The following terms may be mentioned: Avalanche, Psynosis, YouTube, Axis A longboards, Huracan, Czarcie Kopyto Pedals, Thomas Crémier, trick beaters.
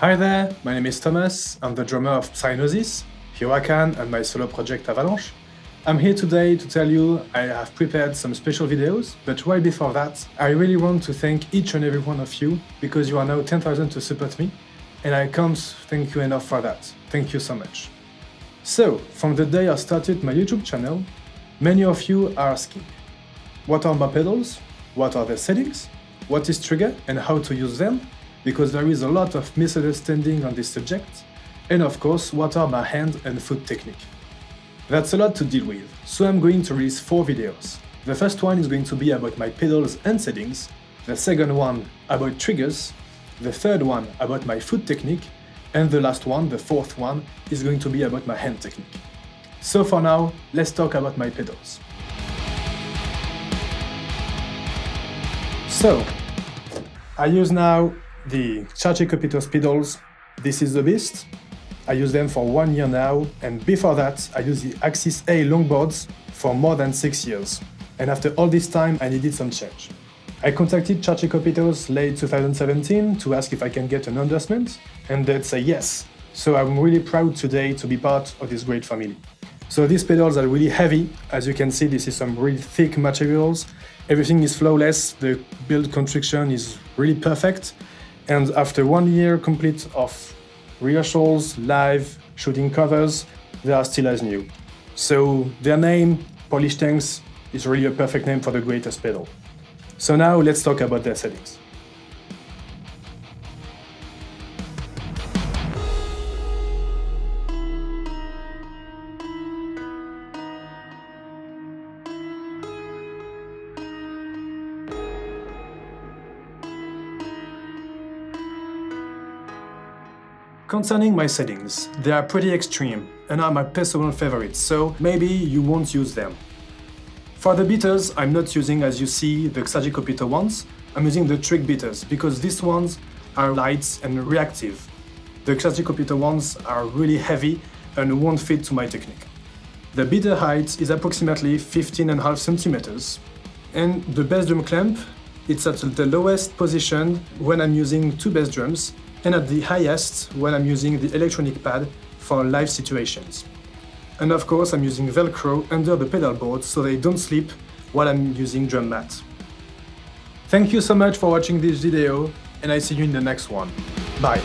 Hi there, my name is Thomas, I'm the drummer of Psynosis, Huracan and my solo project Avalanche. I'm here today to tell you I have prepared some special videos, but right before that, I really want to thank each and every one of you, because you are now 10,000 to support me, and I can't thank you enough for that. Thank you so much. So, from the day I started my YouTube channel, many of you are asking, what are my pedals? What are their settings? What is trigger and how to use them? Because there is a lot of misunderstanding on this subject, and of course, what are my hand and foot technique. That's a lot to deal with, so I'm going to release 4 videos. The first one is going to be about my pedals and settings, the second one about triggers, the third one about my foot technique, and the last one, the fourth one, is going to be about my hand technique. So for now, let's talk about my pedals. So, I use now the Czarcie Kopyto pedals. This is the beast. I use them for 1 year now, and before that I used the Axis A longboards for more than 6 years. And after all this time I needed some change. I contacted Czarcie Kopyto late 2017 to ask if I can get an endorsement, and they'd say yes. So I'm really proud today to be part of this great family. So these pedals are really heavy. As you can see, this is some really thick materials. Everything is flawless, the build construction is really perfect. And after 1 year complete of rehearsals, live, shooting covers, they are still as new. So their name, Polish Tanks, is really a perfect name for the greatest pedal. So now let's talk about their settings. Concerning my settings, they are pretty extreme and are my personal favorites, so maybe you won't use them. For the beaters, I'm not using, as you see, the Czarcie Kopyto ones, I'm using the trick beaters, because these ones are light and reactive. The Czarcie Kopyto ones are really heavy and won't fit to my technique. The beater height is approximately 15.5 cm, and the bass drum clamp, it's at the lowest position when I'm using 2 bass drums, and at the highest when I'm using the electronic pad for live situations. And of course I'm using Velcro under the pedal board so they don't slip while I'm using drum mat. Thank you so much for watching this video, and I see you in the next one. Bye!